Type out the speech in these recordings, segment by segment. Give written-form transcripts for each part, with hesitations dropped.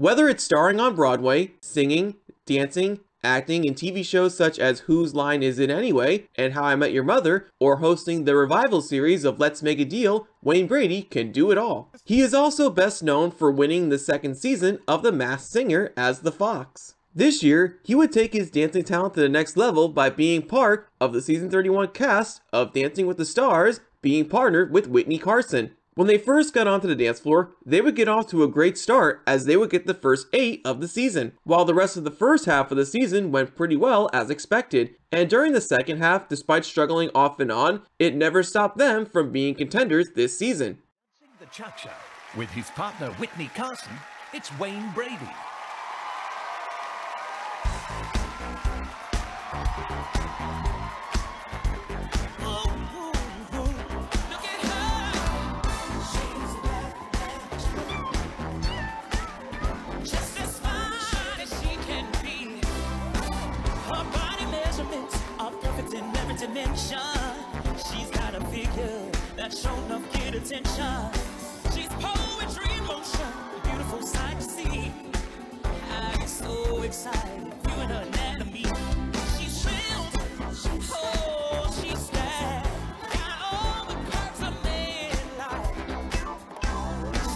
Whether it's starring on Broadway, singing, dancing, acting in TV shows such as Whose Line Is It Anyway? And How I Met Your Mother, or hosting the revival series of Let's Make a Deal, Wayne Brady can do it all. He is also best known for winning the second season of The Masked Singer as the Fox. This year, he would take his dancing talent to the next level by being part of the season 31 cast of Dancing with the Stars, being partnered with Witney Carson. When they first got onto the dance floor, they would get off to a great start as they would get the first 8 of the season, while the rest of the first half of the season went pretty well as expected. And during the second half, despite struggling off and on, it never stopped them from being contenders this season. The cha-cha. With his partner Witney Carson, it's Wayne Brady. Dimension. She's got a figure that sure enough get attention. She's poetry in motion, a beautiful sight to see. I get so excited viewing her anatomy. She's real, oh, she's bad. Got all the curves a man likes.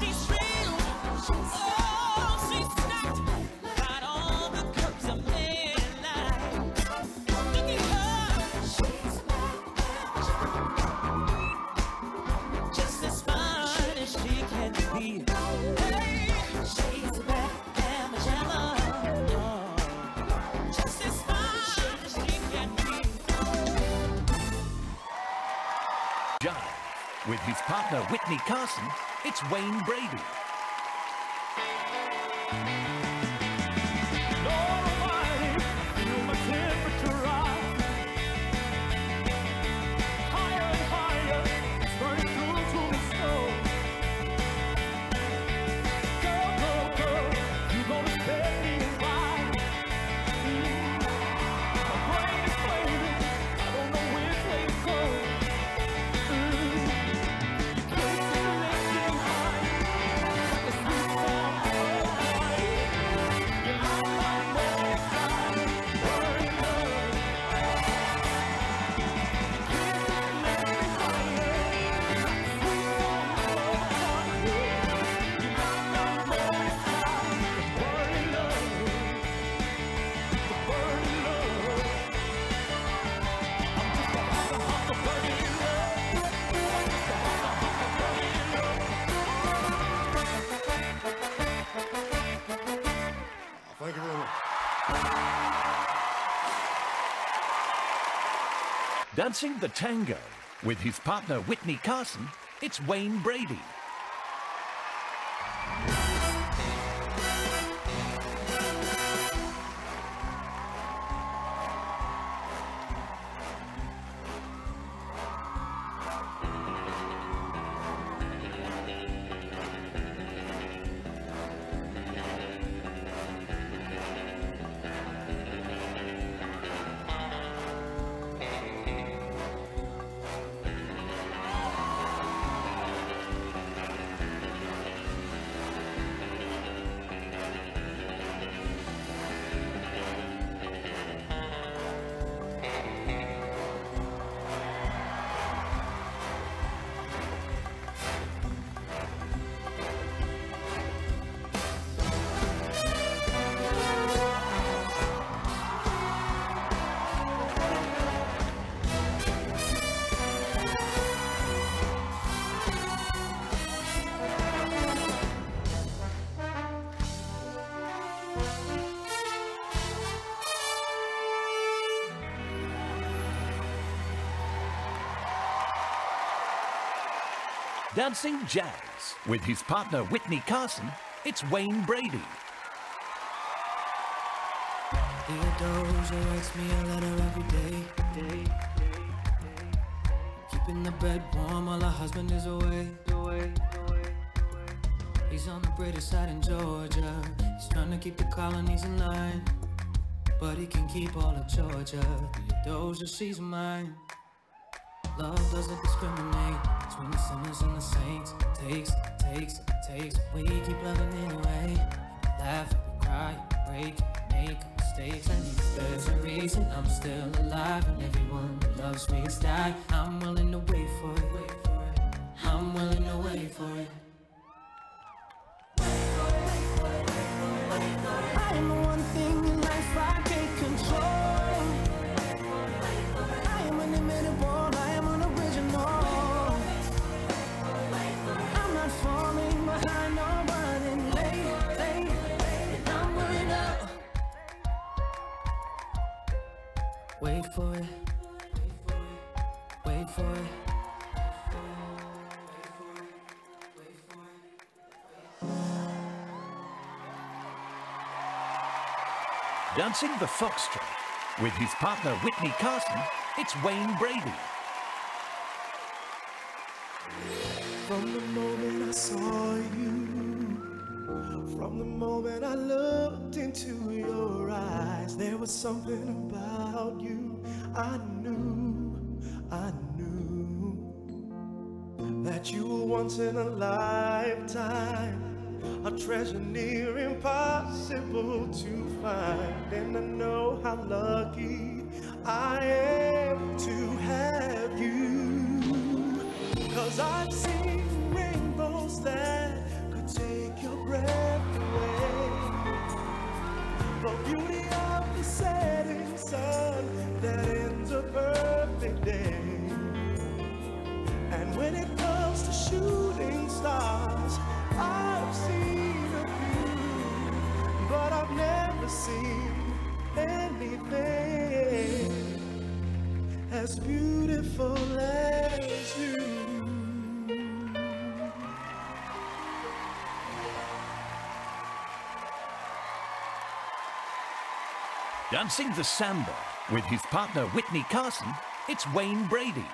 She's real, oh, she's stacked. Got all the curves a man likes. Look at her. Just as fine as she can be. Hey, she's back and Magella. Just as fine as she can be. John, with his partner Witney Carson, it's Wayne Brady. Thank you very much. Dancing the Tango. With his partner Witney Carson, it's Wayne Brady. Dancing Jazz. With his partner Witney Carson, it's Wayne Brady. Dear Doja writes me a letter every day. Keeping the bed warm while her husband is away. He's on the British side in Georgia. He's trying to keep the colonies in line, but he can keep all of Georgia. Dear Doja, she's mine. Love doesn't discriminate between the sinners and the saints. Takes, takes, takes. We keep loving anyway. Laugh. reason I'm still alive and everyone loves me is die. I'm willing to wait for it. I'm willing to wait for it. I'm the one thing in life I can't control. I am inimitable, I am unoriginal. I'm not falling behind nobody late, and I'm worried out. Wait for it. Wait for it. Dancing the Foxtrot with his partner Witney Carson, it's Wayne Brady. From the moment I saw you, from the moment I looked into your eyes, there was something about you I knew that you were once in a lifetime, a treasure near impossible to find. And I know how lucky I am to have you, 'cause I've seen rainbows that could take your breath away, the beauty of the setting sun that ends a perfect day. And when it comes to shooting stars, I've seen a few, but I've never seen anything as beautiful as you. Dancing the Samba with his partner Witney Carson, it's Wayne Brady.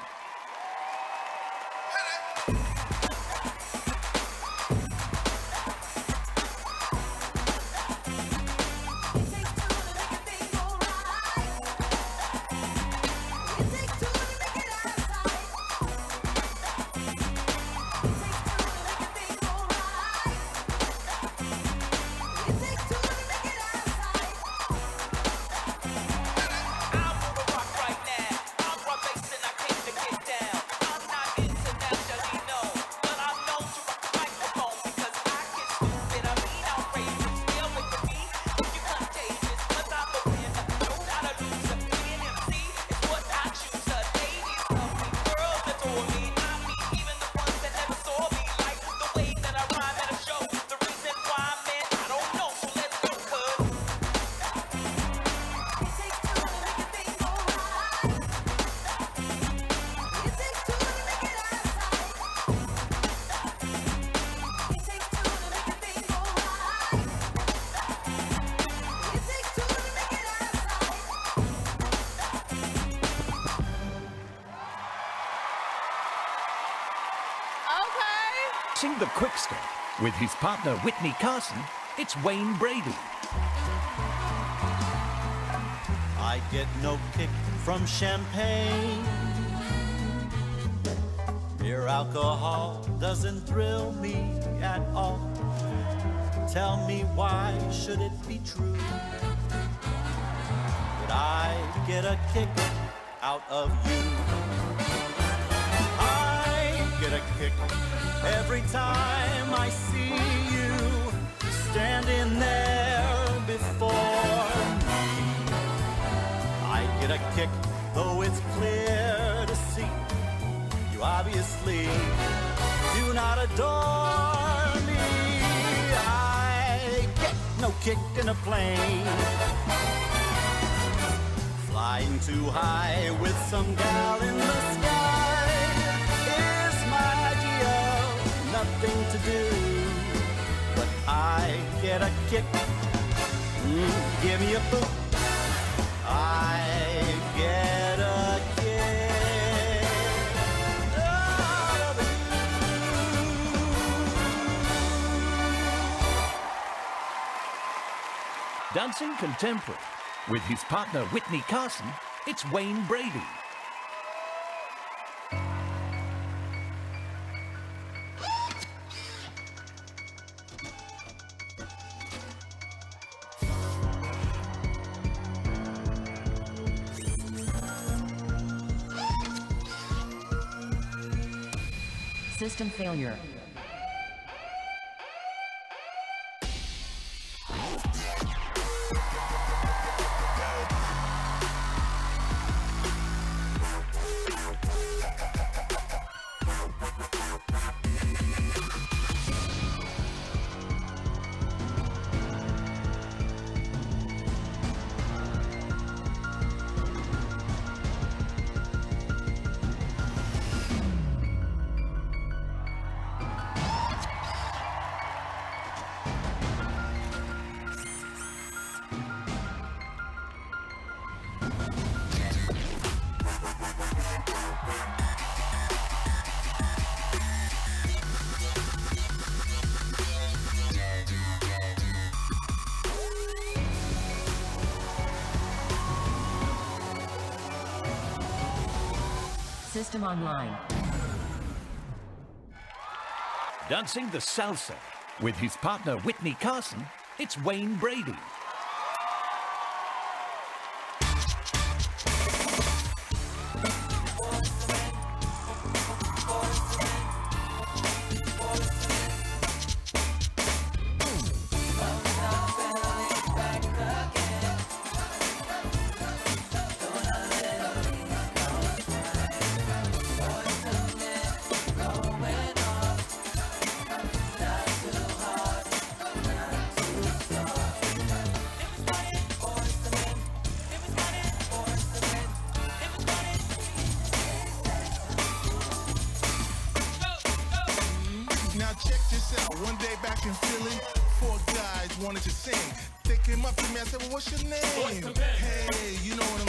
Sing the Quick Step with his partner Witney Carson, it's Wayne Brady. I get no kick from champagne. Beer alcohol doesn't thrill me at all. Tell me why should it be true that I get a kick out of you? I get a kick every time I see you standing there before me. I get a kick, though it's clear to see you obviously do not adore me. I get no kick in a plane, flying too high with some gal in the sky. Nothing to do, but I get a kick. Give me a boot. I get a kick out of you. Dancing Contemporary with his partner Witney Carson, it's Wayne Brady. System failure. System online. Dancing the salsa with his partner Witney Carson, it's Wayne Brady. One day back in Philly, four guys wanted to sing. They came up to me, I said, well, what's your name? Hey, you know what I'm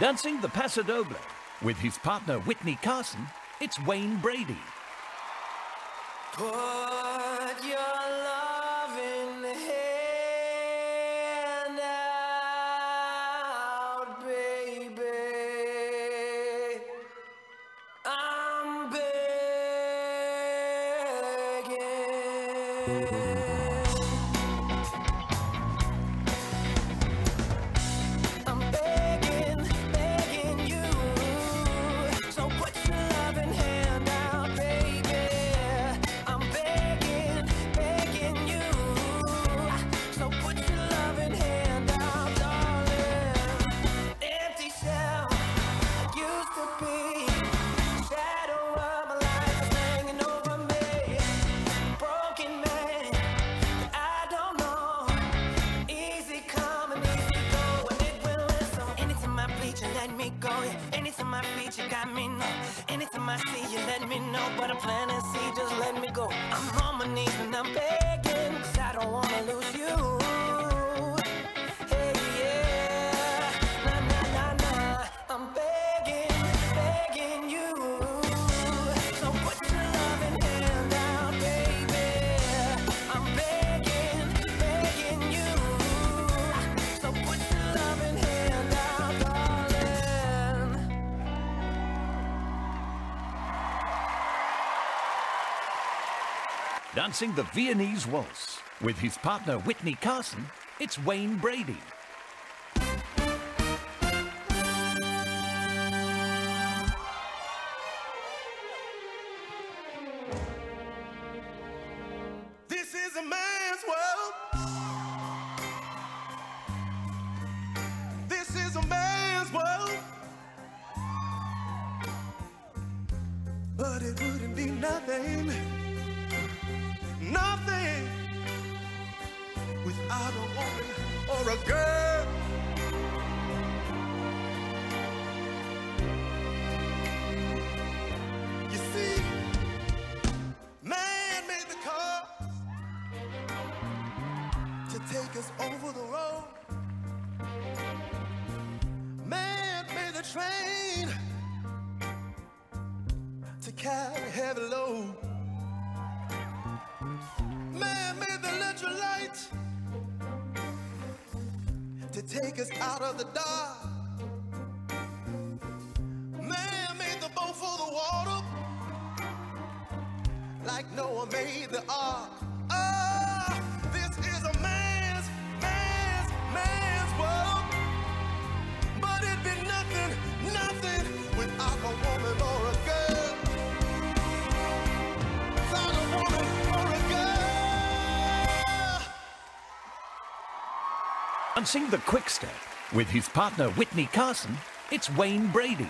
Dancing the Paso Doble with his partner Witney Carson, it's Wayne Brady. Put your love in the hand out, baby. I'm begging. I see you, let me know, but I'm planning to see, just let me go. I'm on my knees and I'm begging, 'cause I don't wanna lose you. Hey, yeah, nah, nah, nah, nah. I'm begging, begging you. So put your loving hand out, baby. I'm begging, begging you. So put your loving hand out, darling. dancing the Viennese waltz. With his partner, Witney Carson, it's Wayne Brady. This is a man's world. This is a man's world. But it wouldn't be nothing, nothing without a woman or a girl. You see, man made the call to take us over the road. Man made the train to carry heavy load. Man made the electric light to take us out of the dark. Man made the boat for the water like Noah made the ark. Oh, this is a man's world. But it'd be nothing, nothing without a woman or a girl. Without a woman or a girl. Dancing the quick step with his partner Witney Carson, it's Wayne Brady.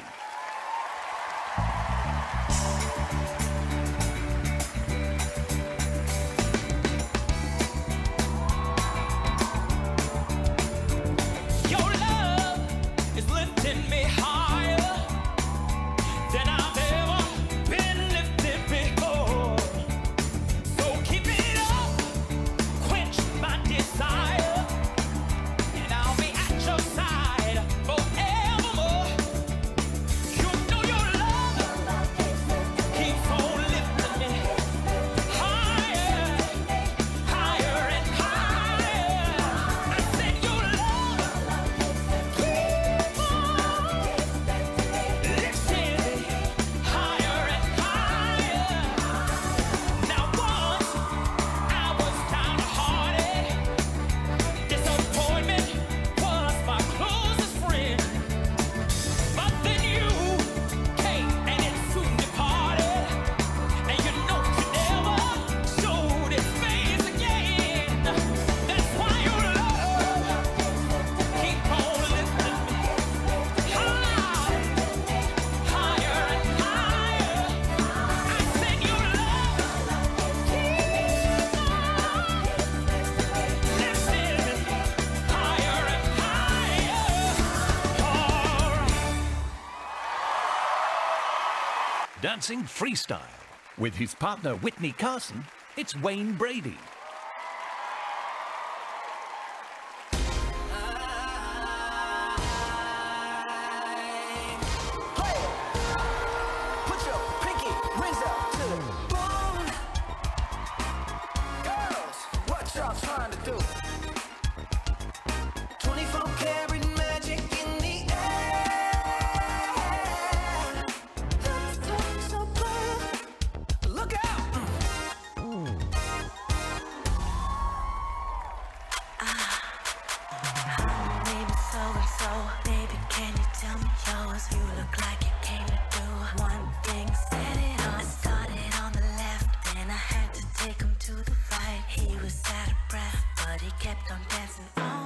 Dancing freestyle with his partner Witney Carson, it's Wayne Brady. I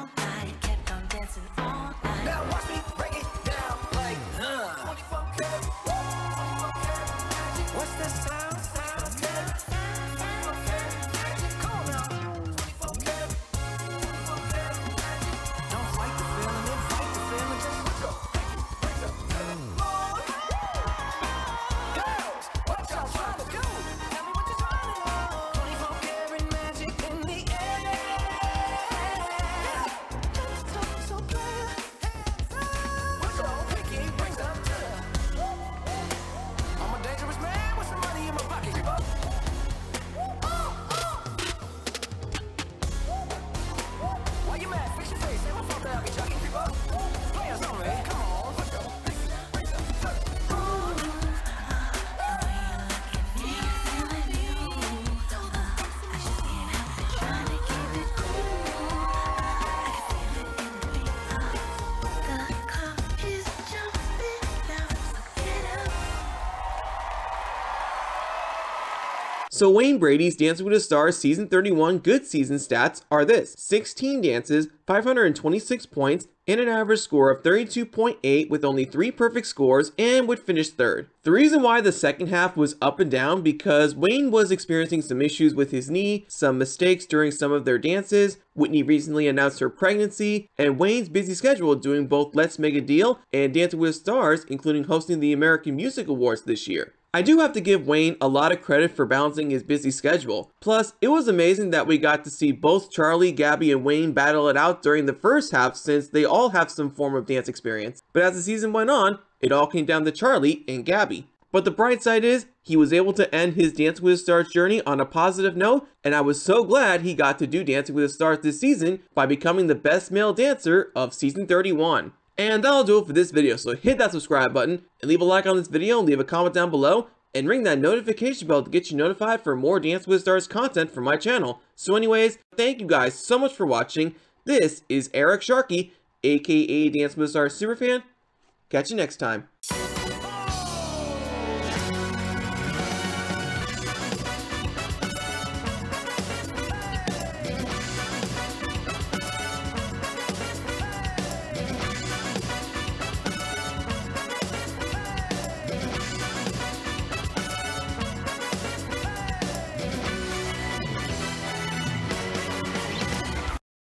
So Wayne Brady's Dancing with the Stars Season 31 good season stats are this: 16 dances, 526 points, and an average score of 32.8 with only 3 perfect scores, and would finish third. The reason why the second half was up and down because Wayne was experiencing some issues with his knee, some mistakes during some of their dances, Witney recently announced her pregnancy, and Wayne's busy schedule doing both Let's Make a Deal and Dancing with the Stars, including hosting the American Music Awards this year. I do have to give Wayne a lot of credit for balancing his busy schedule. Plus, it was amazing that we got to see both Charlie, Gabby, and Wayne battle it out during the first half since they all have some form of dance experience. But as the season went on, it all came down to Charlie and Gabby. But the bright side is, he was able to end his Dancing with the Stars journey on a positive note, and I was so glad he got to do Dancing with the Stars this season by becoming the best male dancer of Season 31. And that'll do it for this video, so hit that subscribe button, and leave a like on this video, and leave a comment down below, and ring that notification bell to get you notified for more Dance with the Stars content from my channel. So anyways, thank you guys so much for watching. This is Eric Sharkey, aka Dance with the Stars Superfan. Catch you next time.